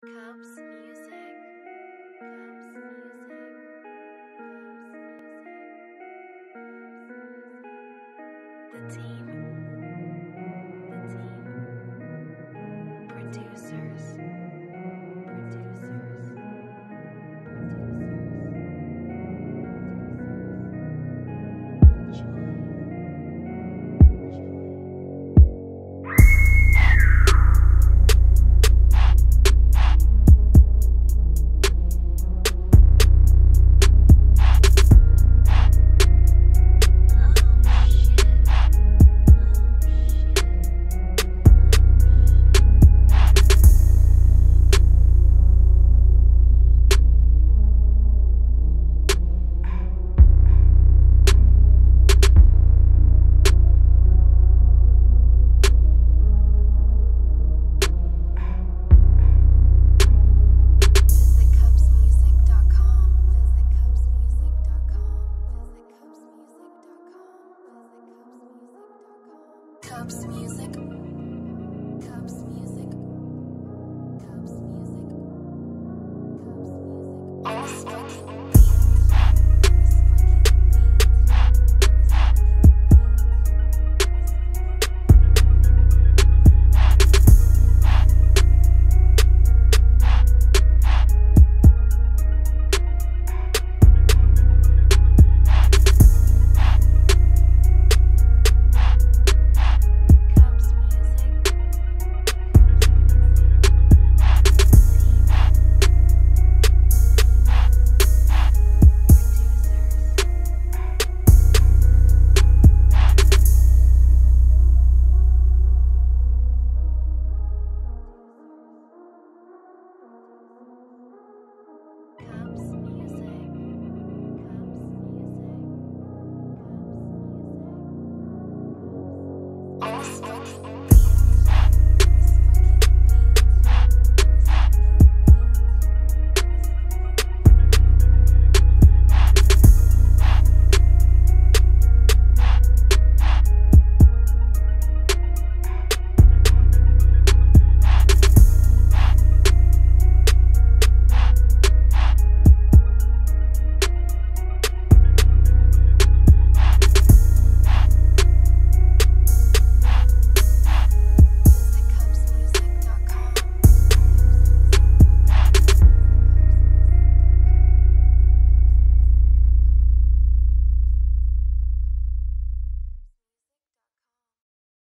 KUBBZMUZIK.